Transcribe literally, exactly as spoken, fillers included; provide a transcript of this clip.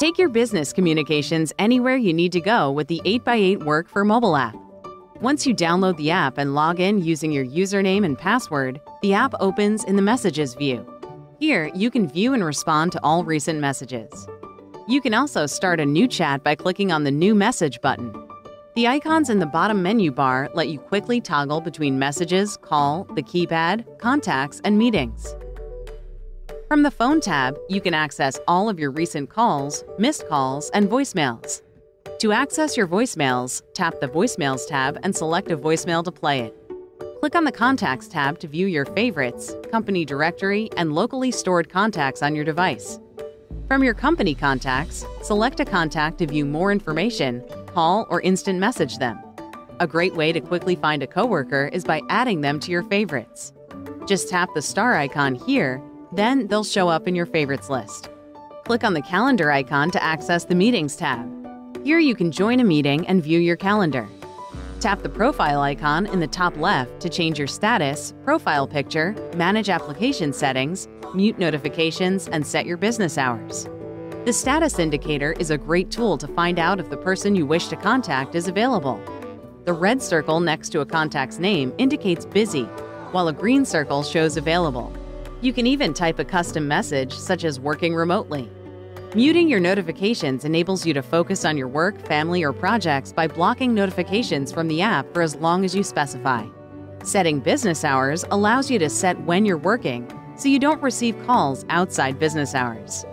Take your business communications anywhere you need to go with the eight by eight Work for mobile app. Once you download the app and log in using your username and password, the app opens in the Messages view. Here, you can view and respond to all recent messages. You can also start a new chat by clicking on the New Message button. The icons in the bottom menu bar let you quickly toggle between messages, call, the keypad, contacts, and meetings. From the Phone tab, you can access all of your recent calls, missed calls, and voicemails. To access your voicemails, tap the Voicemails tab and select a voicemail to play it. Click on the Contacts tab to view your favorites, company directory, and locally stored contacts on your device. From your company contacts, select a contact to view more information, call, or instant message them. A great way to quickly find a coworker is by adding them to your favorites. Just tap the star icon here, then they'll show up in your favorites list. Click on the calendar icon to access the Meetings tab. Here you can join a meeting and view your calendar. Tap the profile icon in the top left to change your status, profile picture, manage application settings, mute notifications, and set your business hours. The status indicator is a great tool to find out if the person you wish to contact is available. The red circle next to a contact's name indicates busy, while a green circle shows available. You can even type a custom message such as working remotely. Muting your notifications enables you to focus on your work, family, or projects by blocking notifications from the app for as long as you specify. Setting business hours allows you to set when you're working, so you don't receive calls outside business hours.